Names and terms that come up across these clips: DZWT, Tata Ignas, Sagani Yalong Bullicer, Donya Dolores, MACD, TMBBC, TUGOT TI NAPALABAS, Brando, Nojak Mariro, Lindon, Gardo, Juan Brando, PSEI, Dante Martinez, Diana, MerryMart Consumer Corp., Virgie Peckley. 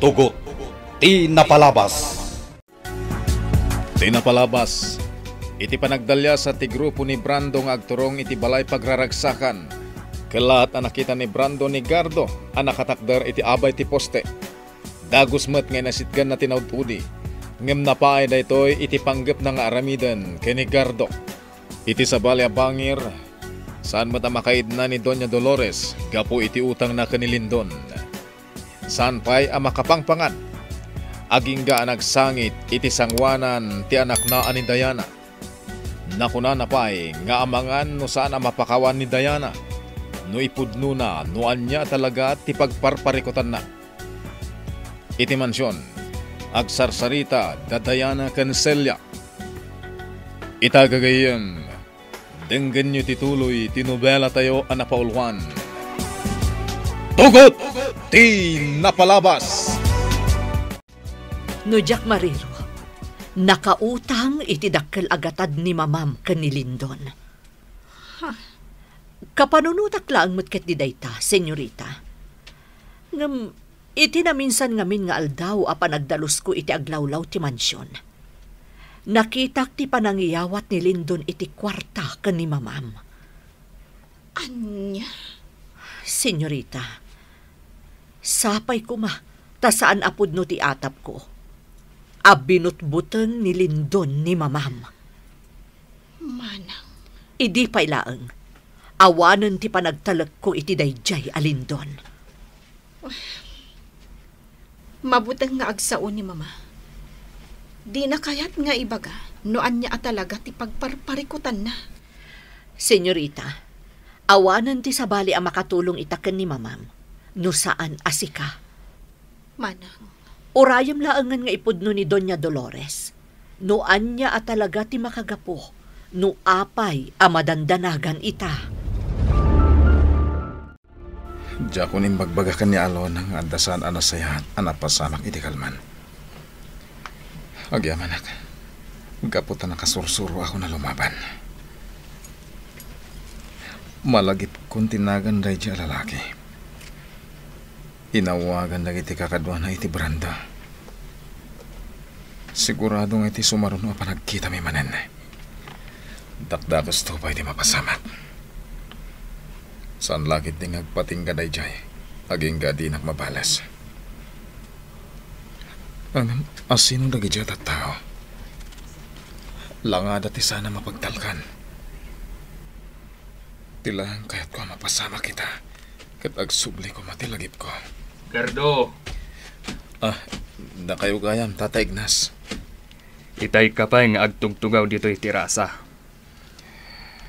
Tugot Ti Napalabas. Ti Napalabas iti panagdalya sa ti grupo ni Brando nga agturong iti balay pagraragsakan. Kelat anakita ni Brando ni Gardo anakatakder iti abay ti poste. Dagusmet nga nasitgan na tinawtudi. Ngem napaay daytoy iti panggep na nga aramiden keni Gardo. Iti sabali a bangir saan matamakaid na ni Donya Dolores gapo iti utang na kani Lindon. Saan pa'y ama kapangpangan agingga nagsangit iti sangwanan ti anak na ani Diana. Nakuna na pa'y nga amangan no saan ang mapakawan ni Diana. No ipudno na noan niya talaga ti pagparparikutan na. Iti mansyon agsarsarita da Diana Cancelia. Itagagayin denggan nyo tituloy tinubela tayo anapaulwan. Tugot Ti Napalabas. Nojak Mariro, nakautang itidakkel agatad ni mamam kani Lindon. Ha, kapanunutak lang matket di dayta, senyorita. Ngam, iti na minsan ngamin nga aldaw apa nagdalus ko iti aglawlaw ti mansyon. Nakitak ti panangiyawat ni Lindon iti kwarta kani mamam. Anya? Senyorita, sapay ko ma, tasaan apod no ti atap ko. Abinutbuteng ni Lindon ni mamam. Manang. Idi pay laeng, awanen ti panagtalag ko iti dayjay a Lindon. Mabuteng nga agsao ni mama. Di na kayat nga ibaga, noan niya talaga ti pagparparikutan na. Senyorita, awanan ti sabali ang makatulong itaken ni mamam, no saan asika. Manang. Urayam laangan nga ipudno ni Donya Dolores, noan niya talaga ti makagapo, no apay ang madandanagan ita. Diyakon imbagbagakan ni Alon ang andasan anasayahan anapasamak itikalman. Agyamanak, kaputan na kasursuro ako na lumaban. Malagip kong tinagan dahi dyan lalaki. Inawagan lagi ti kakadwa na iti Brando. Sigurado nga iti sumaroon o panagkita mi manen. Dakdakos to pa iti mapasamat. Saan lagi ting agpatingga dahi dyan, aging gadi nakmabalas. Ang asinong dagidya at tao. Langada ti sana mapagtalkan. Tilang kaya't ko mapasama kita. Kat agsubli ko matilagip ko. Gardo! Ah, na kayo gayam, Tata Ignas. Itay ka pa yung agtugtugaw dito'y tirasa.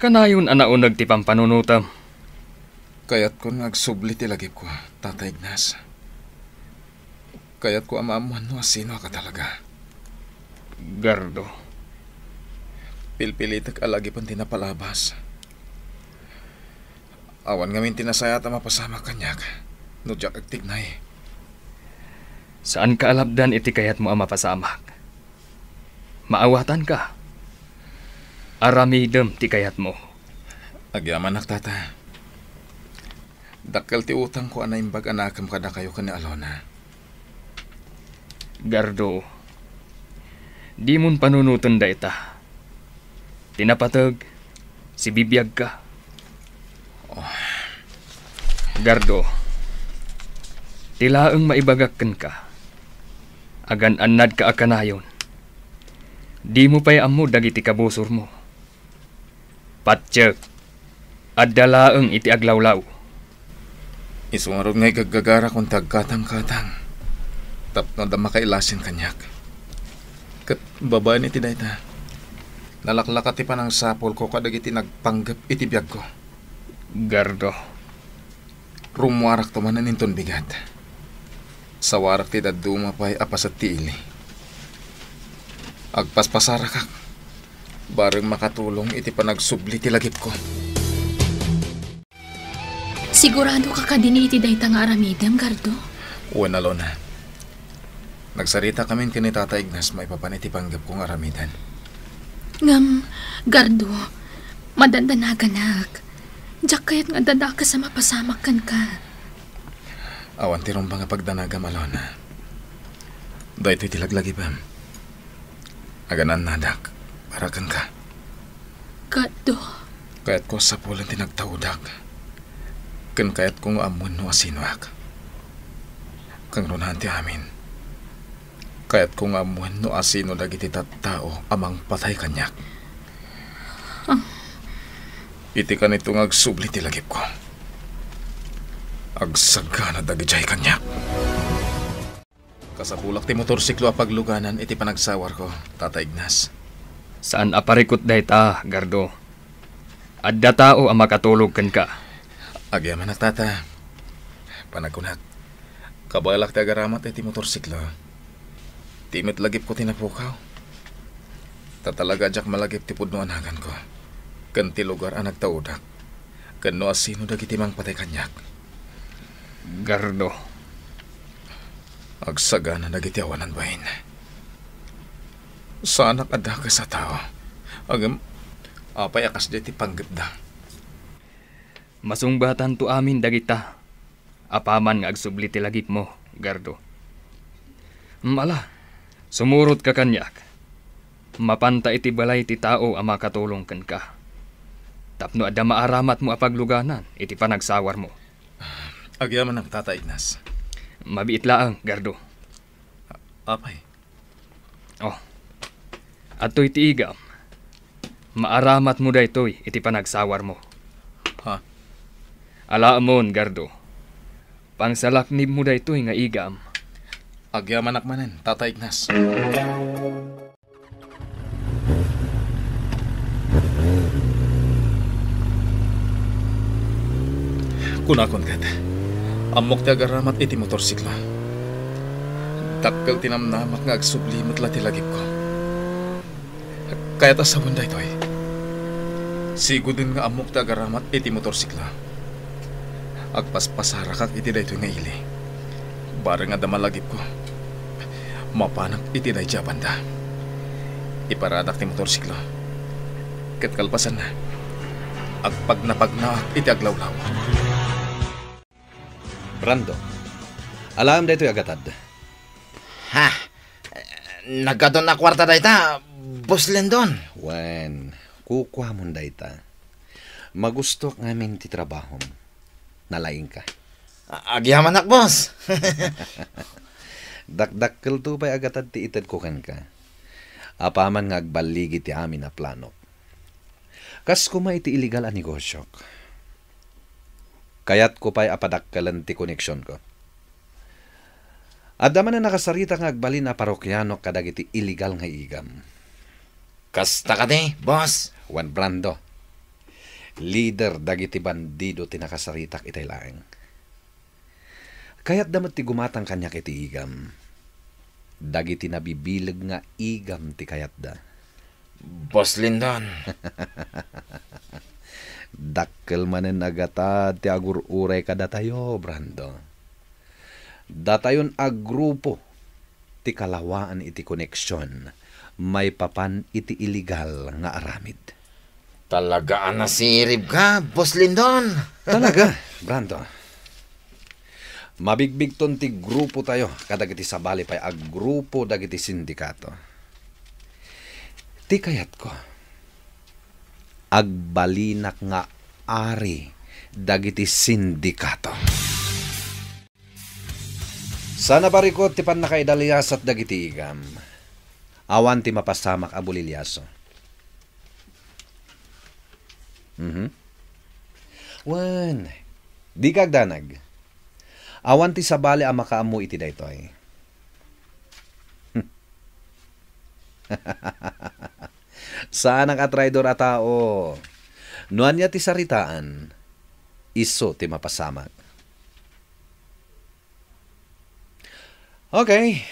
Kanayon anaunag ti pampanunutam. Kaya't ko nagsubli tilagip ko, Tata Ignas. Kaya't ko amamuan no asino ka talaga. Gardo. Pilpilitak alagi pang Ti Napalabas. Awan ngamin tinasaya at mapasama kanyak. No jak agtignay. Saan ka alabdan iti kayat mo ang mapasamak? Maawatan ka. Aramidem ti kayat mo. Agyaman ak tata. Dakkel ti utang ko anay imbag anakam kada kayo kani Alona. Gardo, di mun panunutan da ita. Tinapatag, si bibiyag ka. Oh. Gardo, tilaang maibagakan ka. Agan anad ka akanayon. Di mo pa'y amu dagiti kabusor mo. Patsyek, adalaang iti aglawlaw. Isungarod nga'y gaggagara kung tagkatang-katang. Tapno da makailasin kanyak. Kat babae ni tidayta. Nalaklakat ti panang sapol ko kadagiti nagpanggap iti biag ko. Gardo. Rumuarak to manan inton bigat. Sawarak ti daduma pay apasat ti ili. Agpaspasara kak. Bareng makatulong iti panagsubli ti lagip ko. Sigurado ka kadini iti dayta nga aramidem, Gardo? Uwan Alona. Nagsarita kami kini Tata Ignas may papanipanggap kong aramidan. Ngam, Gardo, madandanaganag. Diyak kaya't nga dadaka sa mapasamakan ka. Awan tirong ba nga pagdanaga, Malona? Dahil titilaglag ibam. Aganan nadak, parakan ka. Kato. Kayat ko sa pulang tinagtaudak. Kan kayat kong amun no asinwak. Kang runahan ti amin. Kayat kong amun no asino dagiti tattao amang patay kanyak. Iti ka nito ngagsubli ti lagip ko. Agsaga na dagijay kanyak. Kasapulak ti motorsiklo a pagluganan iti panagsawar ko, Tata Ignas. Saan aparikot dahi ta, Gardo? Adda tao ang makatulog kan ka. Agyaman na, Tata. Panagunat. Kabalak ti agaramat iti motorsiklo. Timit lagip ko tinapukaw. Tatalaga jak malagip ti pudno anagan ko. Kan ti lugar ang nagtaudak. Kan no asino dagiti mang patay kanyak. Gardo. Agsaga na nagitiawanan bahin. Sa anak adaka sa tao. Agam, apay akas diti panggap da. Masungbatan to amin dagita. Apaman nga agsubli ti lagip mo, Gardo. Mala, sumurot ka kanyak. Mapanta iti balay ti tao ang makatulong kan ka. Tapno ada maaramat mo apagluganan iti panagsawar mo. Agyaman ang Tata Ignas. Mabiit laang, Gardo. Apay. Oh. Ato'y tiigam. Maaramat mo da ito'y iti panagsawar mo. Ha? Alaamon, Gardo. Pangsalaknib mo da ito'y nga igam. Agyaman akmanan, Tata Ignas. Kunakon gata. Amok ti agaramat iti motorsiklo. Takkel tinamnamat nga agsublimot la ti lagip ko. Kayat asawon da itoy. Sigudin nga amok ti agaramat iti motorsiklo. Agpaspasarakak iti da itoy nga ili. Bara nga dama lagip ko. Mapanak iti da jaban da. Iparadak ti motorsiklo. Ketkalpasan na. Agpagnapagnaak iti aglawlaw. Brando, alam dito agatad. Ha? Nagadon na kwarta dayta, Boss Lindon. Wen, kukuha mo dayta. Magusto ngamin ti trabaho. Nalaing ka. Agyaman ak, boss. Dakdakkel to bay agatad ti ited ko kan ka. Apaman nga agbaligi ti amin na plano. Kas kuma iti illegal a negosyok. Kayat ko pa'y apadakkalan ti koneksyon ko. Adaman na nakasarita nga agbalin na parokyano kadag iti illegal nga igam. Kasta ka di, boss! Juan Brando, leader dagiti bandido ti nakasaritak itay laeng. Kayat damat ti gumatang kanyak iti igam. Dagiti nabibilag nga igam ti kayat da. Boss Lindon! Dakkel manen agata ti agur-uray kada tayo, Brando. Datayon aggrupo ti kalawaan iti koneksyon may papan iti illegal nga aramid. Talaga nasirib ka, Boss Lindon. Talaga, Brando. Mabigbig ton ti grupo tayo kadagiti sabali pay aggrupo dagiti sindikato. Ti kayat ko agbalinak nga ari dagiti sindikato. Sana parikot ti pannakaidaliasat dagiti igam. Awan ti mapasamak abulilyaso. Wan, di kagdanag. Awan ti sabali a makaamu iti daytoy. Saan ang atraydor a tao? Nuan niya ti saritaan, iso ti mapasamak. Okay.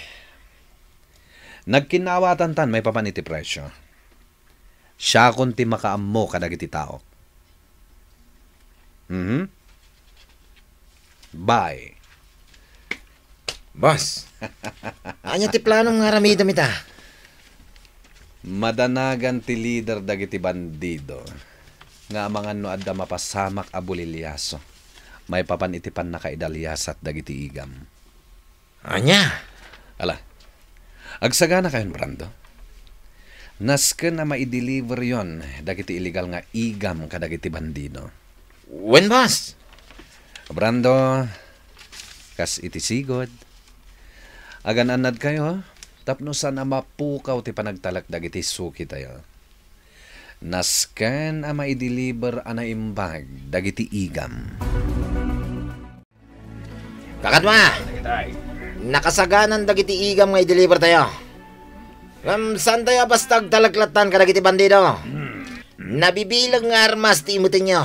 Nagkinawatan tan may papaniti presyo. Siya kon ti makaammo kadagiti tao. Bye. Boss. Anya ti planong nga ramidam ita? Madanagan ti leader dagiti bandido nga manganno adda mapasamak a bulilyaso may papan iti pannakaidalyasat dagiti igam. Anya? Ala. Agsagana kayon, Brando. Nasken na maideliver yon, dagiti illegal nga igam ka dagiti bandido. When bas? Brando, kas itisigod. Agan-anad kayo, tapno sana mapukaw ti panagtalak dagiti suki tayo. Nasken na maideliver ana imbag dagiti igam. Kakatwa! Nakasaganan dagiti igam nga i-deliver tayo. Saan tayo basta agtalaklatan ka dagiti bandido? Nabibilag nga armas ti imutin nyo.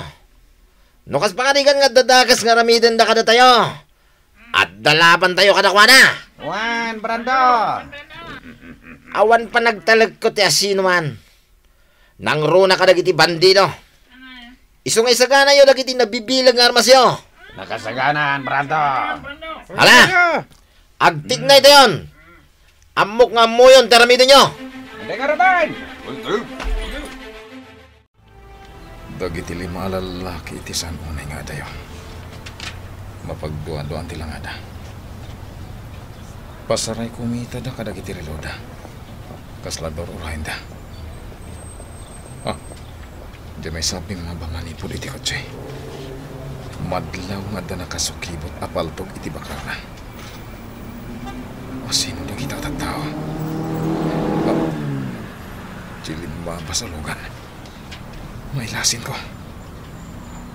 Nukas pakarigan nga dadakas nga ramidin da kada tayo. At dalaban tayo kadakwana. Juan Brando! Awan pa nagtalag ko ti asino man. Nangruna ka dagiti bandido. Isungay-sagana yo dagiti nabibilag nga armas yo. Nakasaganan, Brando. Hala! Agtik na ito yun! Amok nga mo yun, taramidin nyo! Hindi ka raman! Dagiti lima lalaki iti san unay nga dayo. Mapagduan-duan tila nga da. Pasaray kumita da kadagiti reloda. Kaslabor urahin da. Di may sabing mabamani puliti ko, Jay. Madlaw nga da nakasukibot apaltog iti bakar na. O sino na kita tagtao? Chilimba ang pasalugan. May lasin ko.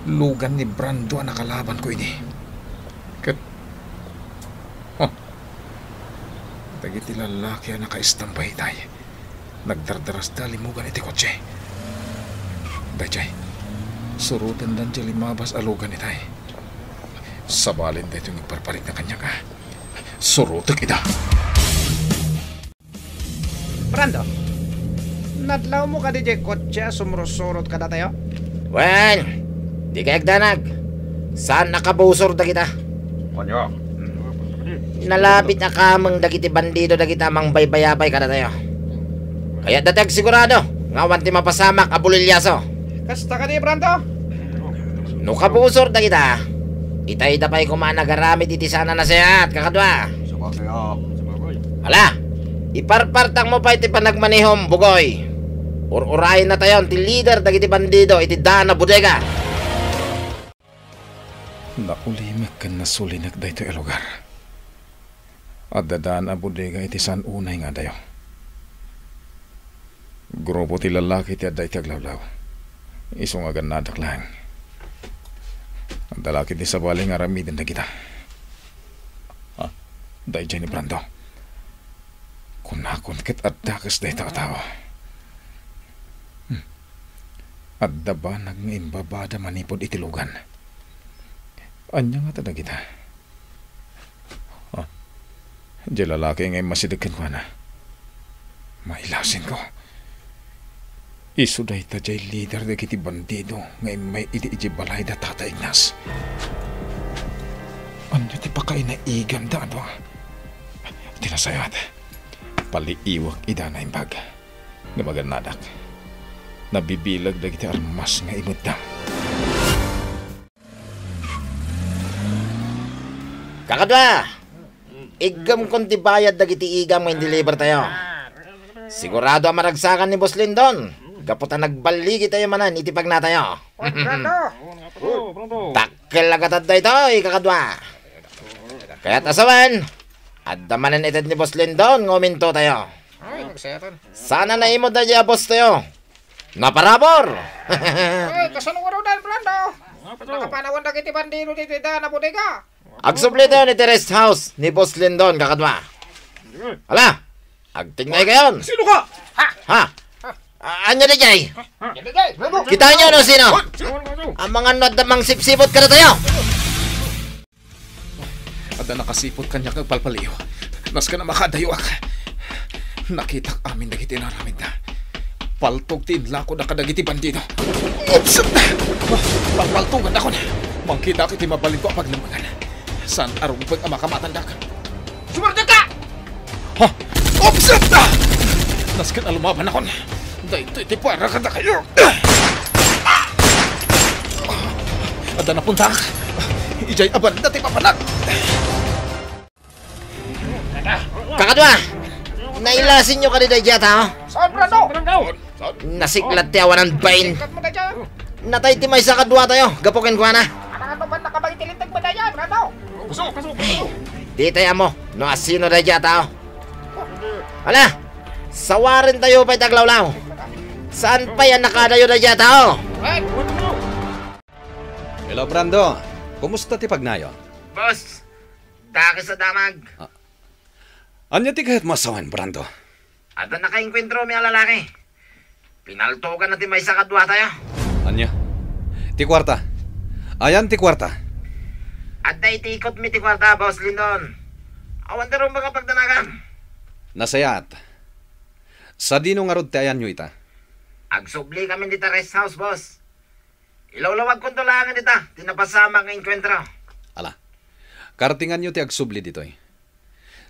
Lugan ni Brando ang nakalaban ko ini. Kat... Tagiti lalaki ang nakaistambay tayo. Nagdardaras dalimugan iti kotse. Dayjay. Surutan dan siya limabas alugan itay. Sabalin dito yung parparit na kanya ka. Surutan kita. Brando, nadlaw mo ka di jay kotse sumrusurot ka na tayo? Well, di ka ekdanag. Saan nakabusor da kita? Kanya. Nalapit na kamang dagiti bandido dagiti amang baybayabay ka na tayo. Kaya datag sigurado ngawan ti mapasamak abulilyaso. Kasta ka di, Brando? No kabusor da kita. Itay da pa'y kumanagaramit iti sana na siya at kakadwa. Hala, iparpartak mo pa iti panagmanihom, bugoy. Ururahin na tayo ti leader da iti bandido, iti Dana Bodega. Nakulimak ka na sulinak da ito ilugar. At da Dana Bodega iti san unay nga dayo. Grupo ti lalaki ti aday kaglawlaw. Isong agan nadak lang. Ang dalakit ni sabaling aramidin na kita. Dahil dyan ni Brando. Kunakon kit at dakas dahi tao-tao. At daba nag-imbabada manipod itilugan. Anya nga tada kita. Dyan lalaki ngay masidakin ko na. Mailasin ko. Isu dahi tajay leader da kiti bandido ngayon may iti-ijibalay da Tata Ignas. Ano ti pakain na igam da ano? Tinasayat. Paliiwak ida na imbag. Gamagan nadak. Nabibilag da kiti armas nga imudda. Kakadwa! Igam konti bayad da kiti igam ngayon deliver tayo. Sigurado ang maragsakan ni Boss Lindon. Kaputan nagbaligi tayo manan, itipag na tayo. Takil agatad na ito, ikakadwa. Kaya't asawan, at damanan itad ni Boss Lindon, nguminto tayo. Sana naimod na dya, boss tayo. Naparabor! Kasanong arunan, Brando. Nakapanawan na kiti bandino dito na bodega. Agsubli tayo ni Terest House ni Boss Lindon, kakadwa. Hala, agtingay kayo. Sino ka? Ha? Anya na jay? Kita nyo no sino? Ang mga nodamang sipsipot ka na tayo! At na nakasipot kanya kagpalpaliyo. Mas ka na makadayuak. Nakitak amin dagiti naramid na. Paltog tinlako na kadagiti bandido. Oops! Pagpaltungan ako na. Mangkita kiti mabalin ko ang paglamangan. San arong pag ang makamatandak? Sumarda ka! Oops! Nas ka na lumaban ako na. Dahil ito para kada kayo. Ada na punta. Ijay aban dati papanak. Kakadwa, Nailasin nyo ka ni Dayjat, ha? Saan, Brando? Nasiklat tiawan ng bain. Natay timay sa kadwa tayo. Gapokin ko na. Ano ba nakabagitilintag ba Dayjat, Brando? Pasok. Di tayo mo. No asino Dayjat, ha? Wala. Sawarin tayo pa'y taglawlaw. Saan pa yan nakadayo Dayjat, ha? Hello, Brando. Kumusta ti pagnayo? Boss, taki sa damag. Anya ti kahit masawan, Brando? Ada nakainkwentro mi lalaki. Pinaltogan na ti may sakadwa tayo. Anya? Ti kwarta. Ayan ti kwarta. Ada iti ikot mi ti kwarta, Boss Lindon. Awan darong baka pagdanagan. Nasayat. Sa dino nga rod ti ayan nyo ita? Agsubli kami dita rest house, Boss. Ilawlawag kong tulangan dita. Tinapasama nga inkwentro. Ala. Kartingan nyo ti agsubli dito eh.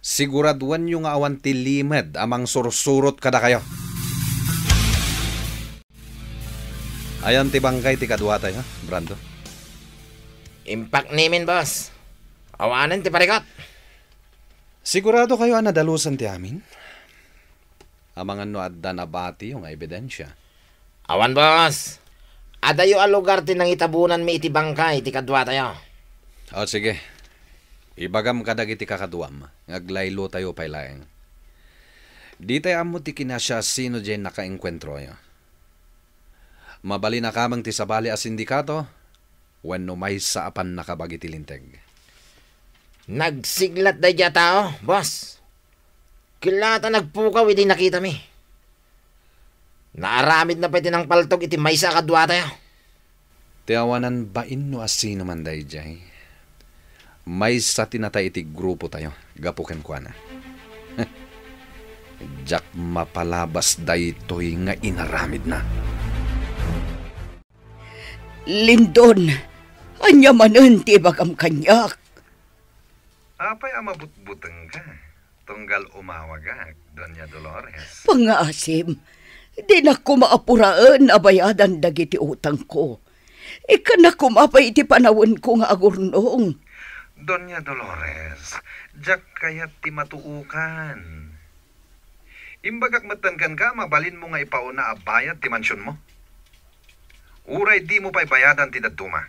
Siguraduan nyo nga awan ti limed amang sursurot kada kayo. Ayan ti bangkay ti kaduatay ha, Brando? Impact namin, boss. Awanan ti parikot. Sigurado kayo ang nadalusan ti amin? Amang ano adda nabati yung ebidensya. Awan, boss. Adayo ang lugar ti nang itabunan mi iti bangkay ti kaduatay ha. O, sige. Ibagam kadagiti kakaduam, ngaglaylo tayo pailaeng. Di tayo amo ti kinasya sino dyan nakainkwentro yo. Mabali na kamang ti sabali a sindikato, wenno may saapan nakabagiti linteg. Nagsiglat day dya tao, boss. Kilata nagpukaw iti nakita mi. Naaramid na pwede ng paltog iti may sa kadwa tayo. Tiawanan bain no asino man day dyan. May sa tinatay iti grupo tayo. Gapuken ko na. Jak mapalabas daytoy nga inaramid na. Lindon, anya manen ti bagam kanyak. Apay amabutbuteng ka. Tunggal umawagak, Donya Dolores. Pangasim, di na ko maapuraan abayadan dagiti utang ko. Ika na kumapay iti panawon ko nga agurnong. Donya Dolores, jak kaya't ti matuukan. Imbagak matangan ka, mabalin mo nga ipauna abayat ti mansyon mo. Uray di mo pa'y bayadan ti daduma.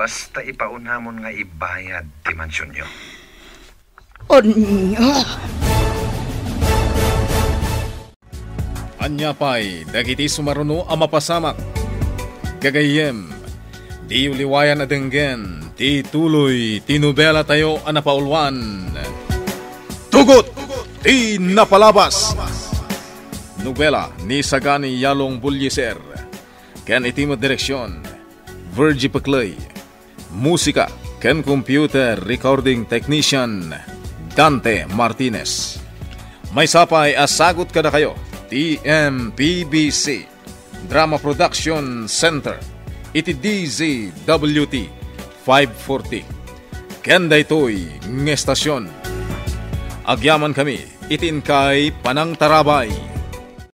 Basta ipauna mo nga ibayad ti mansyon nyo. Anya pa'y dagiti sumaruno ang mapasamak. Gagayem, di uliwayan adenggen. Tituloy, tinubela tayo ang napaulwan. Tugot ti Napalabas. Nobela ni Sagani Yalong Bullicer. Ken itimo direksyon, Virgie Peckley. Musika, ken computer recording technician, Dante Martinez. May sapay asagot kada kayo, TMBBC, Drama Production Center, iti DZWT. 540. Kenda ito'y ng estasyon. Agyaman kami, itin kay Panang Tarabay.